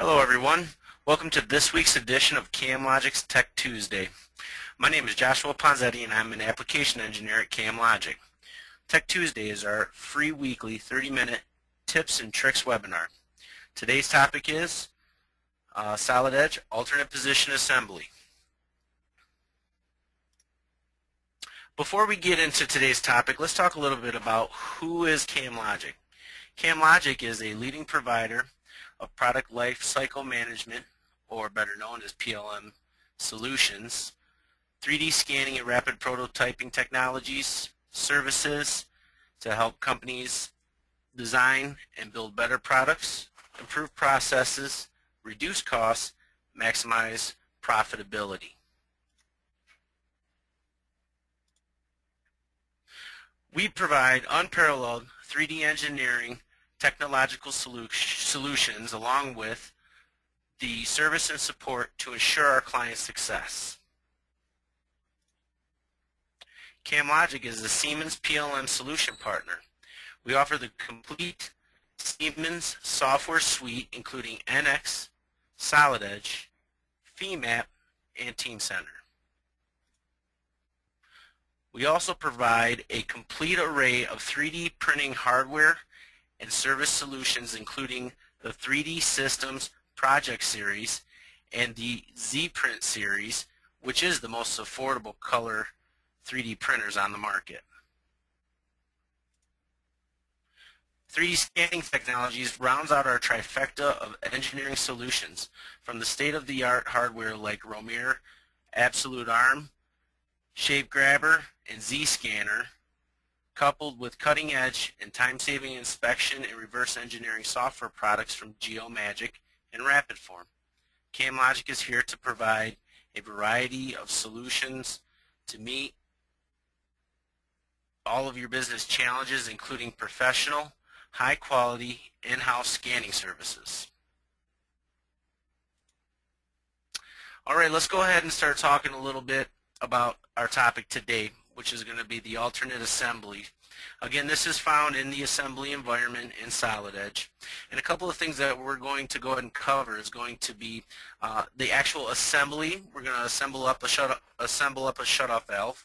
Hello everyone, welcome to this week's edition of CAM Logic's Tech Tuesday. My name is Joshua Ponzetti and I'm an application engineer at CAM Logic. Tech Tuesday is our free weekly 30-minute tips and tricks webinar. Today's topic is Solid Edge alternate position assembly. Before we get into today's topic, let's talk a little bit about who is CAM Logic. CAM Logic is a leading provider of product lifecycle management, or better known as PLM solutions, 3D scanning and rapid prototyping technologies, services to help companies design and build better products, improve processes, reduce costs, maximize profitability. We provide unparalleled 3D engineering technological solutions along with the service and support to ensure our clients' success. CAM Logic is a Siemens PLM solution partner. We offer the complete Siemens software suite including NX, Solid Edge, Femap, and Teamcenter. We also provide a complete array of 3D printing hardware and service solutions including the 3D Systems Project Series and the Z-Print Series, which is the most affordable color 3D printers on the market. 3D scanning technologies rounds out our trifecta of engineering solutions from the state-of-the-art hardware like Romer, Absolute Arm, Shape Grabber, and Z-Scanner, coupled with cutting-edge and time-saving inspection and reverse engineering software products from GeoMagic and RapidForm. CAM Logic is here to provide a variety of solutions to meet all of your business challenges, including professional, high-quality, in-house scanning services. All right, let's go ahead and start talking a little bit about our topic today, which is going to be the alternate assembly. Again, this is found in the assembly environment in Solid Edge. And a couple of things that we're going to go ahead and cover is going to be the actual assembly. We're going to assemble up a shutoff valve.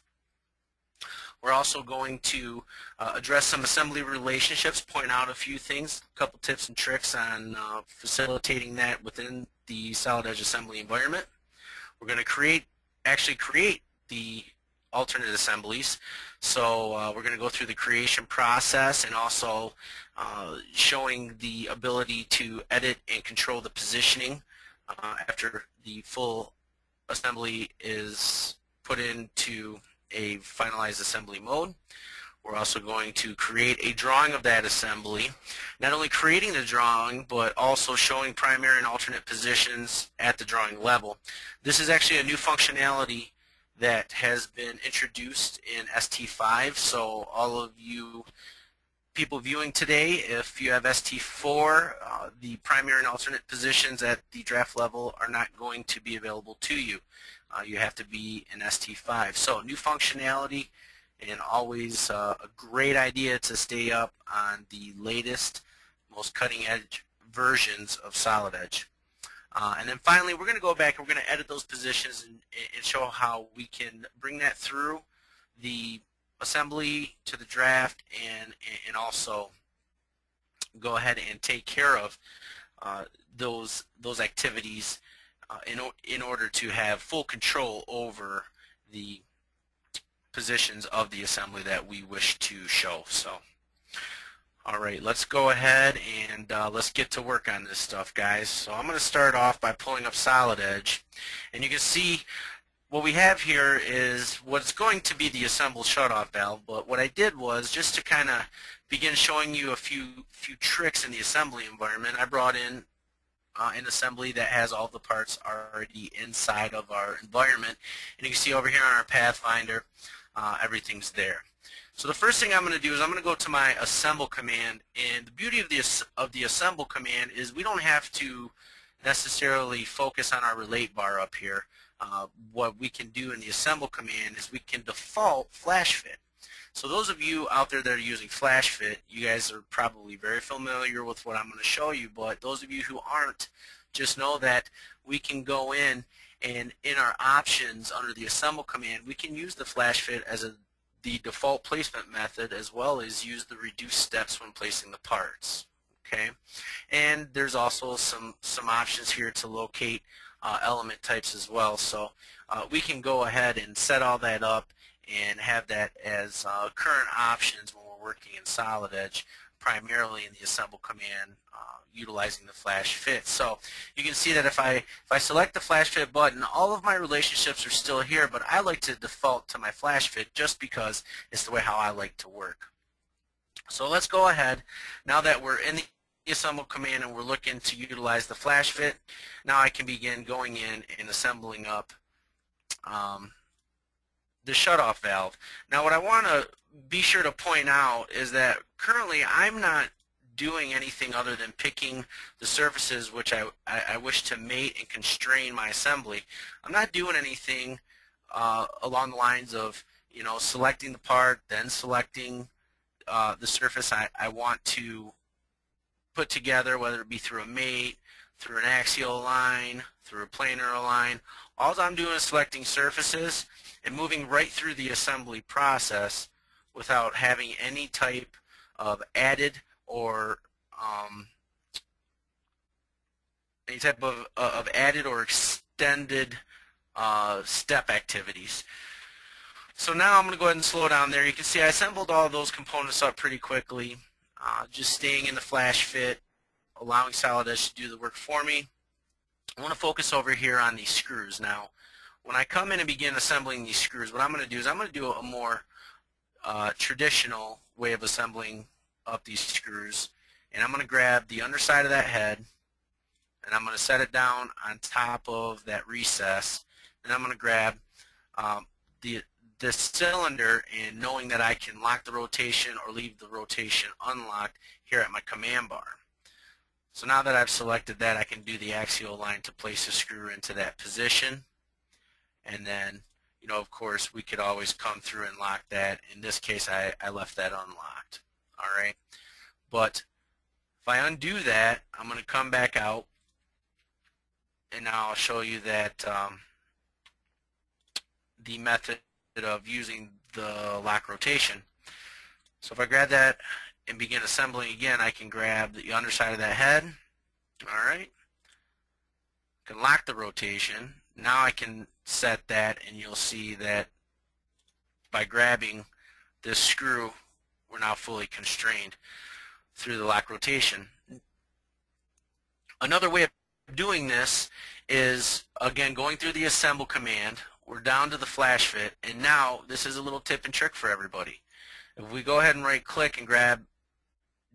We're also going to address some assembly relationships, point out a few things, a couple tips and tricks on facilitating that within the Solid Edge assembly environment. We're going to actually create the alternate assemblies. So we're going to go through the creation process and also showing the ability to edit and control the positioning after the full assembly is put into a finalized assembly mode. We're also going to create a drawing of that assembly, not only creating the drawing but also showing primary and alternate positions at the drawing level. This is actually a new functionality that has been introduced in ST5, so all of you people viewing today, if you have ST4, the primary and alternate positions at the draft level are not going to be available to you. You have to be in ST5. So new functionality, and always a great idea to stay up on the latest, most cutting-edge versions of Solid Edge. And then finally, we're going to go back and we're going to edit those positions and show how we can bring that through the assembly to the draft and also go ahead and take care of those activities in order to have full control over the positions of the assembly that we wish to show. So, all right, let's go ahead and let's get to work on this stuff, guys. So I'm going to start off by pulling up Solid Edge, and you can see what we have here is what's going to be the assembled shutoff valve, but what I did was just to kind of begin showing you a few tricks in the assembly environment. I brought in an assembly that has all the parts already inside of our environment, and you can see over here on our Pathfinder, everything's there. So the first thing I'm going to do is I'm going to go to my assemble command, and the beauty of the assemble command is we don't have to necessarily focus on our relate bar up here. What we can do in the assemble command is we can default FlashFit. So those of you out there that are using FlashFit, you guys are probably very familiar with what I'm going to show you, but those of you who aren't, Just know that we can go in and in our options under the assemble command, we can use the FlashFit as the default placement method, as well as use the reduced steps when placing the parts. Okay, and there's also some options here to locate element types as well. So we can go ahead and set all that up and have that as current options when we're working in Solid Edge, primarily in the assemble command utilizing the FlashFit. So you can see that if I select the FlashFit button, all of my relationships are still here, but I like to default to my FlashFit just because it's the way how I like to work. So let's go ahead, now that we're in the assemble command and we're looking to utilize the FlashFit, now I can begin going in and assembling up the shutoff valve. Now what I want to be sure to point out is that currently I'm not doing anything other than picking the surfaces which I wish to mate and constrain my assembly. I'm not doing anything along the lines of, you know, selecting the part, then selecting the surface I want to put together, whether it be through a mate, through an axial line, through a planar line. All I'm doing is selecting surfaces and moving right through the assembly process without having any type of added or any type of added or extended step activities. So now I'm going to go ahead and slow down there. You can see I assembled all those components up pretty quickly, just staying in the FlashFit, allowing Solid Edge to do the work for me. I want to focus over here on these screws. Now, when I come in and begin assembling these screws, what I'm going to do is I'm going to do a more traditional way of assembling up these screws, and I'm going to grab the underside of that head, and I'm going to set it down on top of that recess, and I'm going to grab the cylinder, and knowing that I can lock the rotation or leave the rotation unlocked here at my command bar. So now that I've selected that, I can do the axial line to place the screw into that position. And then, you know, of course, we could always come through and lock that. In this case, I left that unlocked. All right. But if I undo that, I'm going to come back out, and now I'll show you that the method of using the lock rotation. So if I grab that and begin assembling again, I can grab the underside of that head. Alright, can lock the rotation. Now I can set that, and you'll see that by grabbing this screw, we're now fully constrained through the lock rotation. Another way of doing this is, again, going through the assemble command. We're down to the FlashFit, and now this is a little tip and trick for everybody. If we go ahead and right click and grab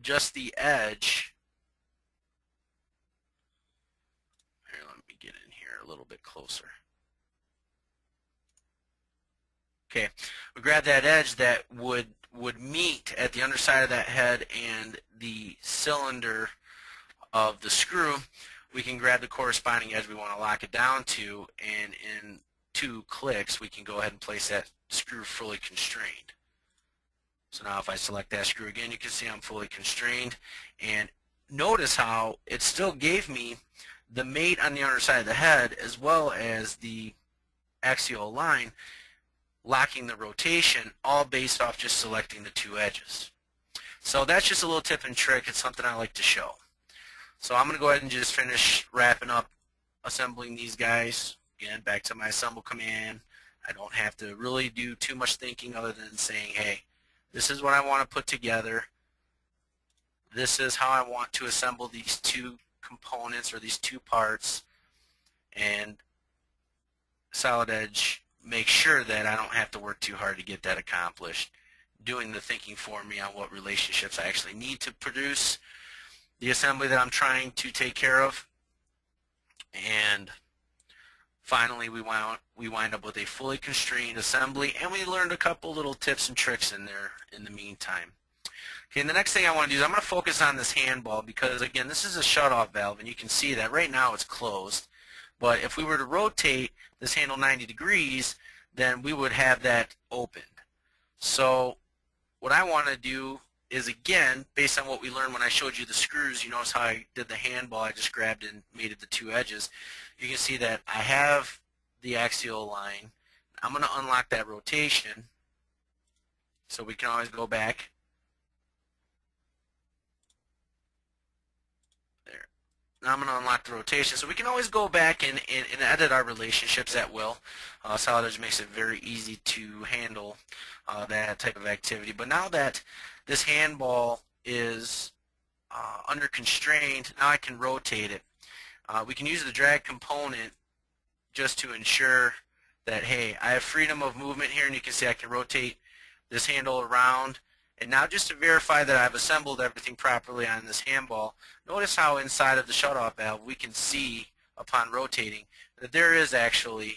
just the edge, here, let me get in here a little bit closer. Okay, we grab that edge that would meet at the underside of that head and the cylinder of the screw. We can grab the corresponding edge we want to lock it down to, and in 2 clicks, we can go ahead and place that screw fully constrained. So now if I select that screw again, you can see I'm fully constrained, and notice how it still gave me the mate on the underside of the head as well as the axial line, locking the rotation, all based off just selecting the 2 edges. So that's just a little tip and trick. It's something I like to show. So I'm going to go ahead and just finish wrapping up assembling these guys. Again, back to my assemble command. I don't have to really do too much thinking other than saying, hey, this is what I want to put together. This is how I want to assemble these 2 components or these 2 parts. And Solid Edge makes sure that I don't have to work too hard to get that accomplished, doing the thinking for me on what relationships I actually need to produce the assembly that I'm trying to take care of. And finally, we wind up with a fully constrained assembly, and we learned a couple little tips and tricks in there in the meantime. Okay, and the next thing I want to do is I'm going to focus on this handball because, again, this is a shutoff valve, and you can see that right now it's closed. But if we were to rotate this handle 90 degrees, then we would have that opened. So what I want to do is, again, based on what we learned when I showed you the screws. You notice how I did the handball. I just grabbed and made it the two edges. You can see that I have the axial line. I'm going to unlock that rotation so we can always go back. There. Now I'm going to unlock the rotation. So we can always go back and edit our relationships at will. Solid Edge makes it very easy to handle that type of activity. But now that this handball is under constraint, now I can rotate it. We can use the drag component just to ensure that, hey, I have freedom of movement here, and you can see I can rotate this handle around. And now, just to verify that I've assembled everything properly on this handball, notice how inside of the shutoff valve we can see, upon rotating, that there is actually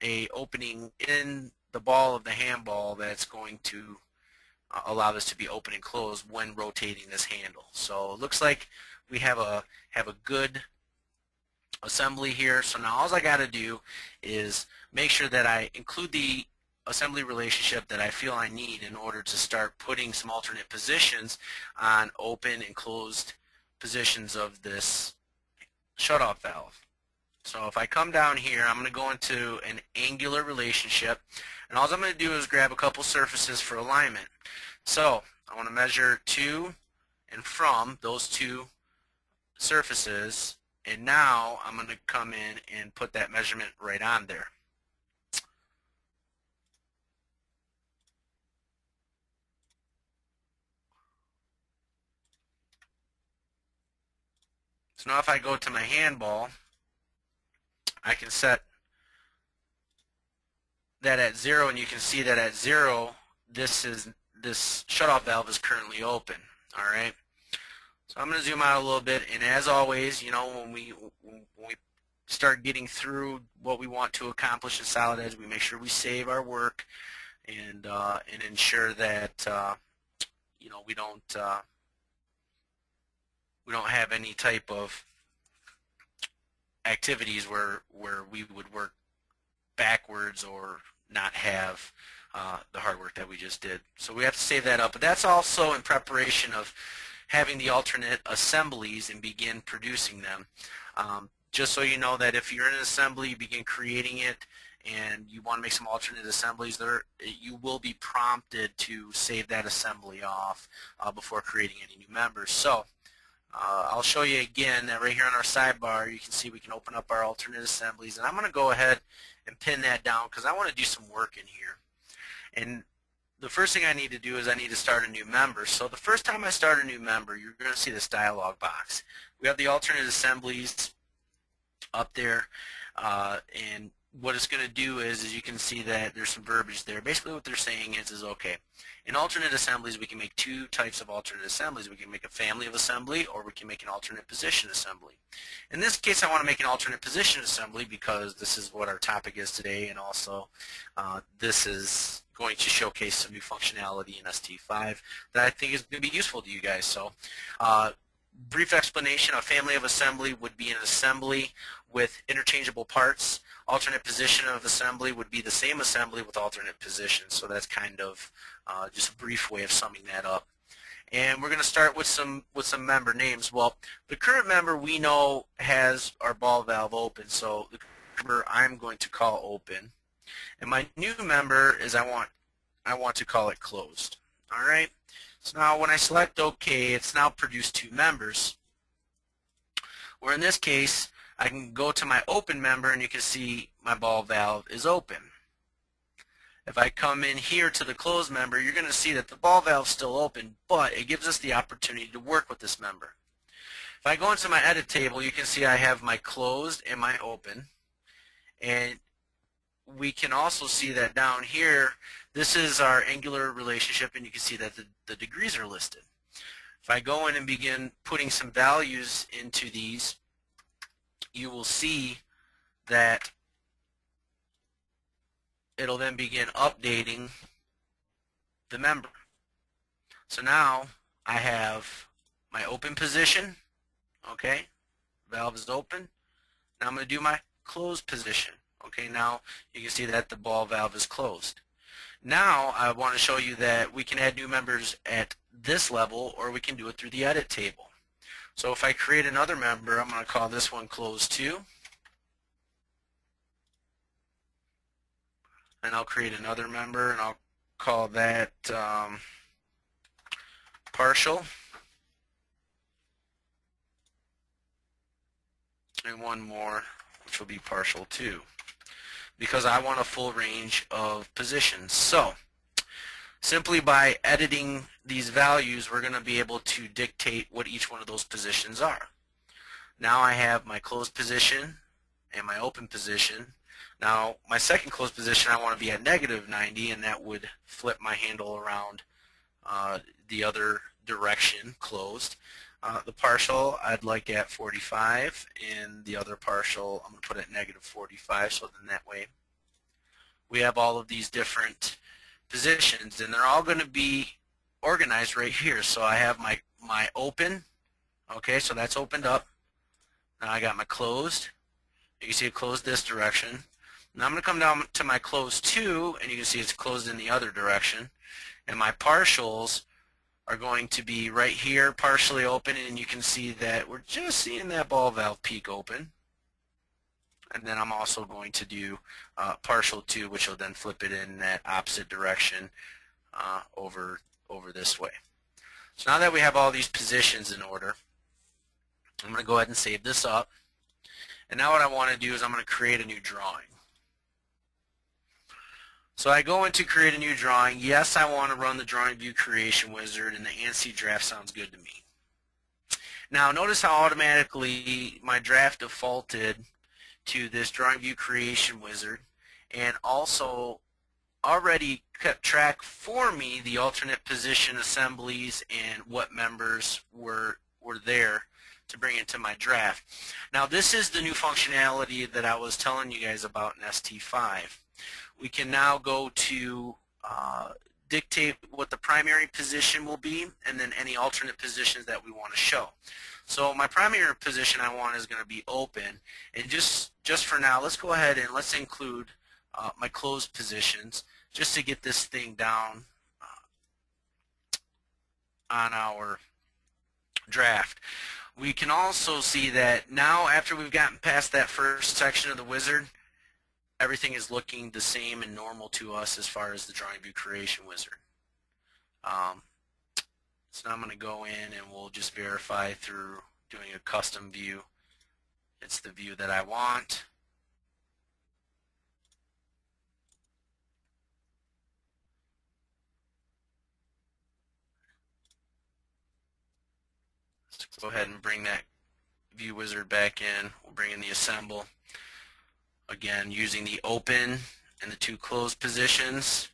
a opening in the ball of the handball that's going to allow this to be open and closed when rotating this handle. So it looks like we have a good assembly here. So now all I got to do is make sure that I include the assembly relationship that I feel I need in order to start putting some alternate positions on open and closed positions of this shutoff valve. So if I come down here, I'm going to go into an angular relationship, and all I'm going to do is grab a couple surfaces for alignment. So I want to measure to and from those two surfaces, and now I'm going to come in and put that measurement right on there. So now if I go to my handball, I can set that at 0, and you can see that at 0 this shutoff valve is currently open. All right. So I'm going to zoom out a little bit, and as always, you know, when we start getting through what we want to accomplish in Solid Edge, we make sure we save our work and ensure that you know, we don't have any type of activities where we would work backwards or not have the hard work that we just did. So we have to save that up, but that's also in preparation of having the alternate assemblies and begin producing them. Just so you know that if you're in an assembly, you begin creating it, and you want to make some alternate assemblies, you will be prompted to save that assembly off before creating any new members. So I'll show you again that right here on our sidebar, you can see we can open up our alternate assemblies, and I'm going to go ahead and pin that down because I want to do some work in here. And the first thing I need to do is I need to start a new member. So the first time I start a new member, you're going to see this dialog box. We have the alternate assemblies up there, and what it's going to do is you can see that there's some verbiage there. Basically what they're saying is, okay, in alternate assemblies we can make two types of alternate assemblies. We can make a family of assembly, or we can make an alternate position assembly. In this case, I want to make an alternate position assembly because this is what our topic is today, and also this is going to showcase some new functionality in ST5 that I think is going to be useful to you guys. So brief explanation: a family of assembly would be an assembly with interchangeable parts. Alternate position of assembly would be the same assembly with alternate positions. So that's kind of just a brief way of summing that up. And we're going to start with some member names. Well, the current member we know has our ball valve open, so the member I'm going to call open. And my new member is I want to call it closed. All right. So now when I select OK, it's now produced two members. Or in this case, I can go to my open member, and you can see my ball valve is open. If I come in here to the closed member, you're going to see that the ball valve is still open, but it gives us the opportunity to work with this member. If I go into my edit table, you can see I have my closed and my open. And we can also see that down here, this is our angular relationship, and you can see that the degrees are listed. If I go in and begin putting some values into these, you will see that it'll then begin updating the member. So now I have my open position. Okay, valve is open. Now I'm going to do my closed position. Okay, now you can see that the ball valve is closed. Now I want to show you that we can add new members at this level, or we can do it through the edit table. So if I create another member, I'm going to call this one Close 2. And I'll create another member, and I'll call that Partial. And one more, which will be Partial 2, because I want a full range of positions. So simply by editing these values, we're going to be able to dictate what each one of those positions are. Now I have my closed position and my open position. Now my second closed position, I want to be at -90, and that would flip my handle around the other direction, closed. The partial I'd like at 45, and the other partial I'm going to put at -45, so then that way we have all of these different positions, and they're all going to be organized right here. So I have my open, okay, so that's opened up. Now I got my closed. You can see it closed this direction. Now I'm going to come down to my closed 2, and you can see it's closed in the other direction. And my partials are going to be right here, partially open, and you can see that we're just seeing that ball valve peak open. And then I'm also going to do partial 2, which will then flip it in that opposite direction over this way. So now that we have all these positions in order, I'm going to go ahead and save this up. And now what I want to do is I'm going to create a new drawing. So I go into create a new drawing. Yes, I want to run the drawing view creation wizard, and the ANSI draft sounds good to me. Now notice how automatically my draft defaulted to this drawing view creation wizard, and also already kept track for me the alternate position assemblies and what members were there to bring into my draft. Now this is the new functionality that I was telling you guys about in ST5. We can now go to dictate what the primary position will be, and then any alternate positions that we want to show. So my primary position I want is going to be open, and just for now, let's go ahead and let's include my closed positions just to get this thing down on our draft. We can also see that now, after we've gotten past that first section of the wizard, everything is looking the same and normal to us as far as the drawing view creation wizard. So now I'm going to go in, and we'll just verify through doing a custom view. It's the view that I want. Let's go ahead and bring that view wizard back in. We'll bring in the assemble. Again, using the open and the two closed positions,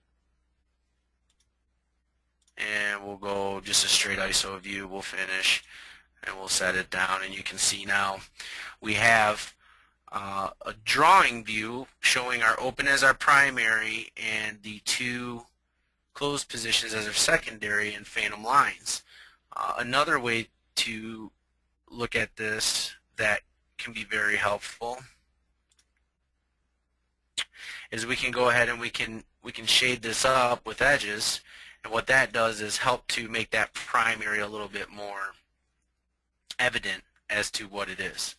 and we'll go just a straight ISO view. We'll finish, and we'll set it down, and you can see now we have a drawing view showing our open as our primary and the two closed positions as our secondary in phantom lines. Another way to look at this that can be very helpful is we can go ahead and we can shade this up with edges, and what that does is help to make that primary a little bit more evident as to what it is.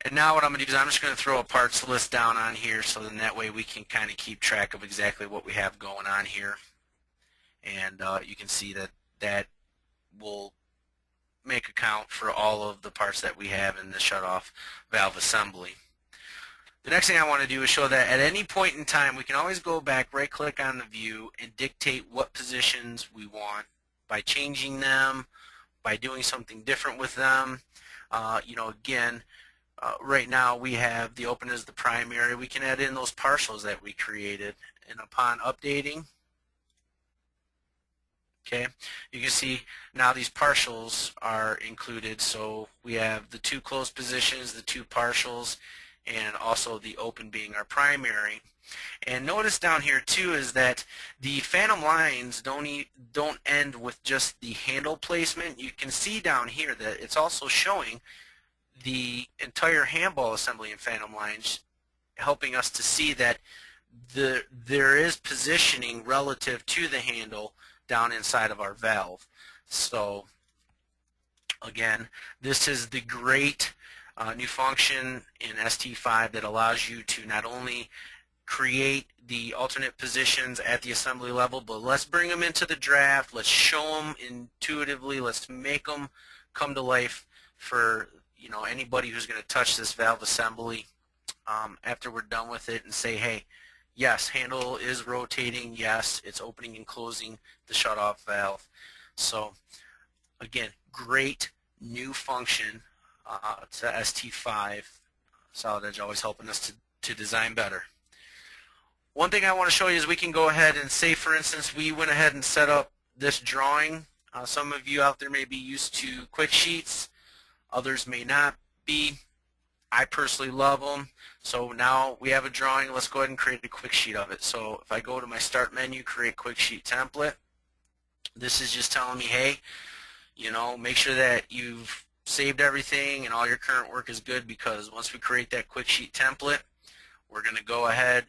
And now what I'm going to do is I'm just going to throw a parts list down on here, so then that way we can kind of keep track of exactly what we have going on here, and you can see that that will make account for all of the parts that we have in the shutoff valve assembly. The next thing I want to do is show that at any point in time, we can always go back, right-click on the view, and dictate what positions we want by changing them, by doing something different with them. You know, again, right now we have the open as the primary. We can add in those partials that we created, and upon updating, okay, you can see now these partials are included. So we have the two closed positions, the two partials, and also the open being our primary. And notice down here too is that the phantom lines don't end with just the handle placement. You can see down here that it's also showing the entire handball assembly in phantom lines, helping us to see that there is positioning relative to the handle down inside of our valve. So again, this is the great new function in ST5 that allows you to not only create the alternate positions at the assembly level, but let's bring them into the draft, let's show them intuitively, let's make them come to life for, you know, anybody who's going to touch this valve assembly after we're done with it and say, hey, yes, handle is rotating, yes, it's opening and closing the shutoff valve. So again, great new function to ST5. Solid Edge always helping us to design better. One thing I want to show you is we can go ahead and say, for instance, we went ahead and set up this drawing. Some of you out there may be used to quick sheets, others may not be. I personally love them. So now we have a drawing. Let's go ahead and create a quick sheet of it. So if I go to my start menu, create quick sheet template, this is just telling me, hey, you know, make sure that you've saved everything and all your current work is good, because once we create that quick sheet template, we're going to go ahead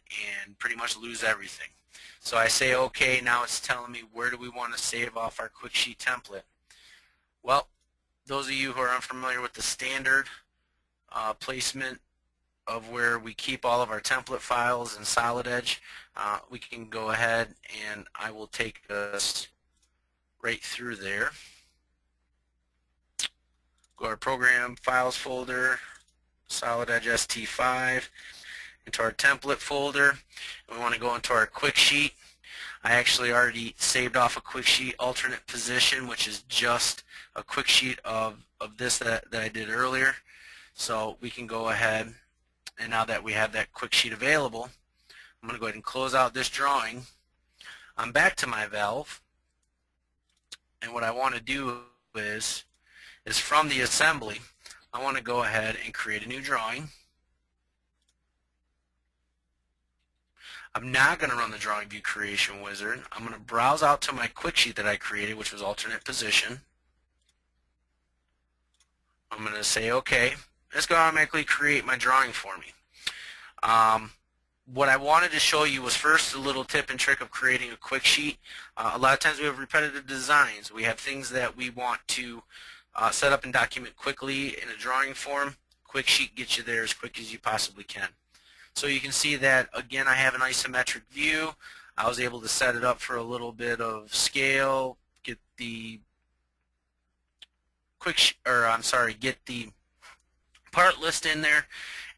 and pretty much lose everything. So I say okay, now it's telling me where do we want to save off our quick sheet template. Well, those of you who are unfamiliar with the standard placement of where we keep all of our template files in Solid Edge, we can go ahead and I will take us right through there. Go to our program files folder, Solid Edge ST5, into our template folder, and we want to go into our quick sheet. I actually already saved off a quick sheet alternate position, which is just a quick sheet of this that I did earlier. So we can go ahead, and now that we have that quick sheet available, I'm going to go ahead and close out this drawing. I'm back to my valve, and what I want to do is from the assembly, I want to go ahead and create a new drawing. I'm not going to run the drawing view creation wizard. I'm going to browse out to my quick sheet that I created, which was alternate position. I'm going to say okay. It's going to automatically create my drawing for me. What I wanted to show you was first a little tip and trick of creating a quick sheet. A lot of times we have repetitive designs. We have things that we want to set up and document quickly in a drawing form. Quick sheet gets you there as quick as you possibly can. So you can see that, again, I have an isometric view. I was able to set it up for a little bit of scale, get the get the part list in there,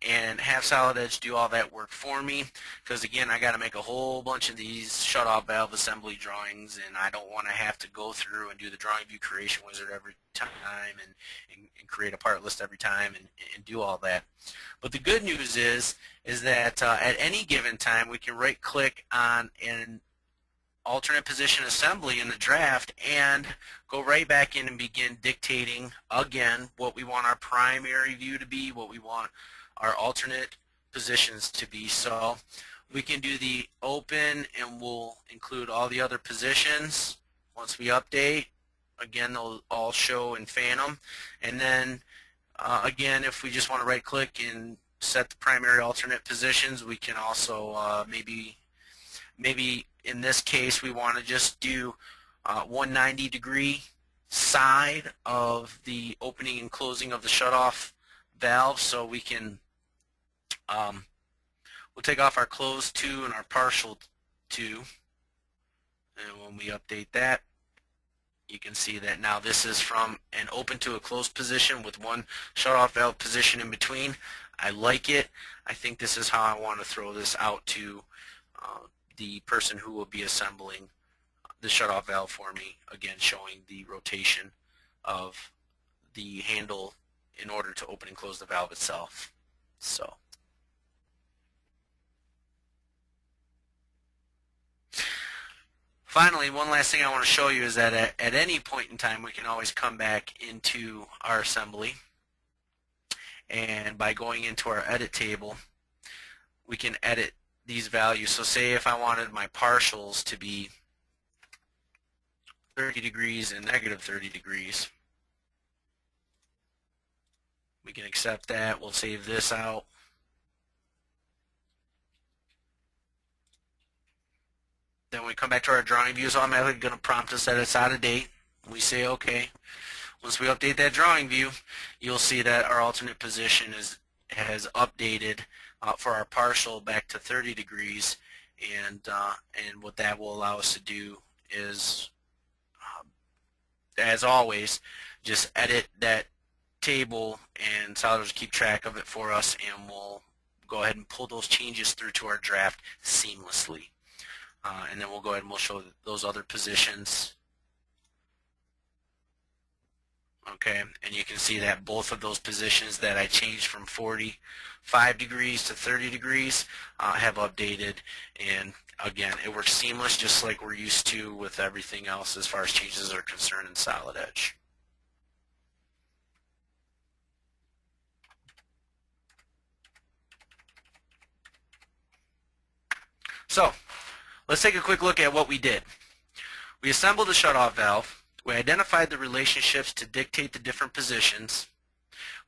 and have Solid Edge do all that work for me, because again, I got to make a whole bunch of these shutoff valve assembly drawings, and I don't want to have to go through and do the drawing view creation wizard every time and create a part list every time and do all that. But the good news is that at any given time we can right click on an alternate position assembly in the draft and go right back in and begin dictating again what we want our primary view to be, what we want our alternate positions to be. So we can do the open and we'll include all the other positions. Once we update, again, they'll all show in Phantom. And then again, if we just want to right click and set the primary alternate positions, we can also maybe in this case we want to just do 190 degree side of the opening and closing of the shutoff valve, so we can we'll take off our closed to and our partial to, and when we update that, you can see that now this is from an open to a closed position with one shutoff valve position in between. I like it. I think this is how I want to throw this out to the person who will be assembling the shutoff valve for me, again showing the rotation of the handle in order to open and close the valve itself. So finally, one last thing I want to show you is that at any point in time we can always come back into our assembly, and by going into our edit table we can edit these values. So say if I wanted my partials to be 30 degrees and negative 30 degrees, we can accept that. We'll save this out. Then we come back to our drawing view. It's automatically going to prompt us that it's out of date. We say OK. Once we update that drawing view, you'll see that our alternate position has updated for our partial back to 30 degrees. And what that will allow us to do is, as always, just edit that table, and Solid Edge will keep track of it for us, and we'll go ahead and pull those changes through to our draft seamlessly. And then we'll go ahead and we'll show those other positions. Okay, and you can see that both of those positions that I changed from 45 degrees to 30 degrees have updated, and again, it works seamless just like we're used to with everything else as far as changes are concerned in Solid Edge. So, let's take a quick look at what we did. We assembled the shutoff valve. We identified the relationships to dictate the different positions.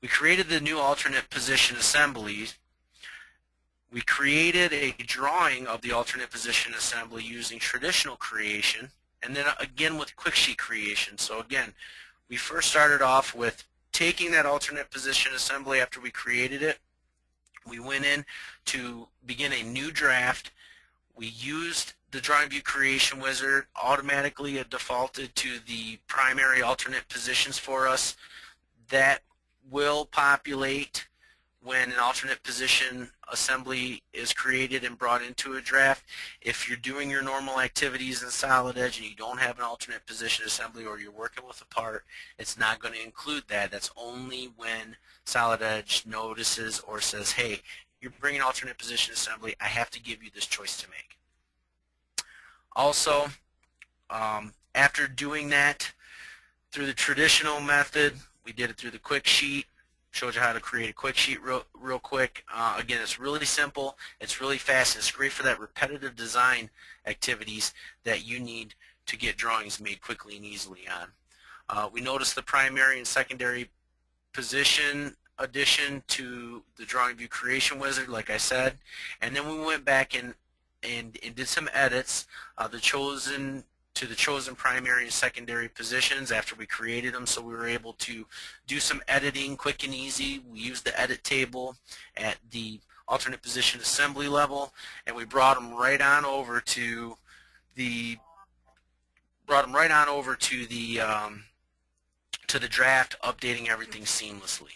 We created the new alternate position assemblies. We created a drawing of the alternate position assembly using traditional creation, and then again with quick sheet creation. So again, we first started off with taking that alternate position assembly after we created it. We went in to begin a new draft. We used the drawing view creation wizard. Automatically it defaulted to the primary alternate positions for us. That will populate when an alternate position assembly is created and brought into a draft. If you're doing your normal activities in Solid Edge and you don't have an alternate position assembly, or you're working with a part, it's not going to include that. That's only when Solid Edge notices or says, hey, you're bringing alternate position assembly, I have to give you this choice to make. Also, after doing that through the traditional method, we did it through the quick sheet. Showed you how to create a quick sheet real quick. Again, it's really simple, it's really fast, and it's great for that repetitive design activities that you need to get drawings made quickly and easily on. We noticed the primary and secondary position addition to the drawing view creation wizard, like I said, and then we went back and did some edits to the chosen primary and secondary positions after we created them, so we were able to do some editing quick and easy. We used the edit table at the alternate position assembly level, and we brought them right on over to the draft, updating everything seamlessly.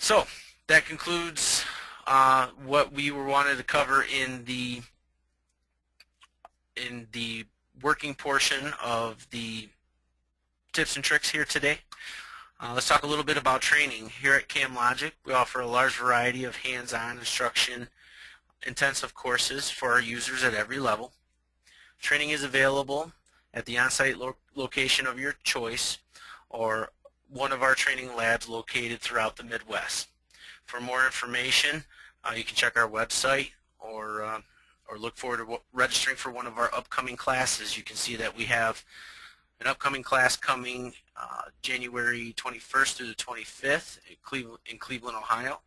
So that concludes what we wanted to cover in the working portion of the tips and tricks here today. Let's talk a little bit about training. Here at CAM Logic, we offer a large variety of hands-on instruction intensive courses for our users at every level. Training is available at the on-site location of your choice, or one of our training labs located throughout the Midwest. For more information, you can check our website, or look forward to registering for one of our upcoming classes. You can see that we have an upcoming class coming January 21st through the 25th in Cleveland, Ohio,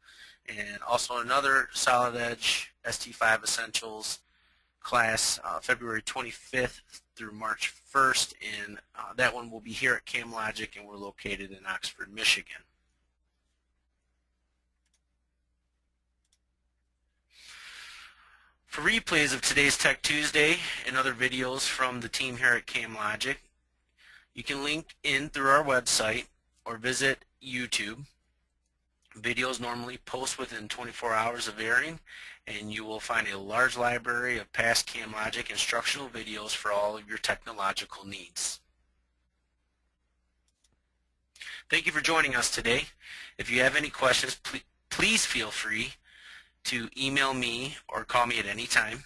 and also another Solid Edge ST5 Essentials class February 25th through March 1st, and that one will be here at CAM Logic, and we're located in Oxford, Michigan. For replays of today's Tech Tuesday and other videos from the team here at CAM Logic, you can link in through our website or visit YouTube. Videos normally post within 24 hours of airing, and you will find a large library of past CAM Logic instructional videos for all of your technological needs. Thank you for joining us today. If you have any questions, please feel free to email me or call me at any time.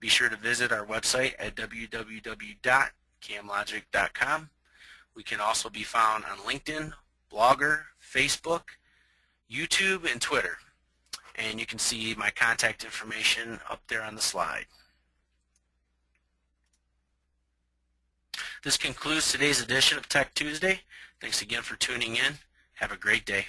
Be sure to visit our website at www.camlogic.com. We can also be found on LinkedIn, Blogger, Facebook, YouTube, and Twitter. And you can see my contact information up there on the slide. This concludes today's edition of Tech Tuesday. Thanks again for tuning in. Have a great day.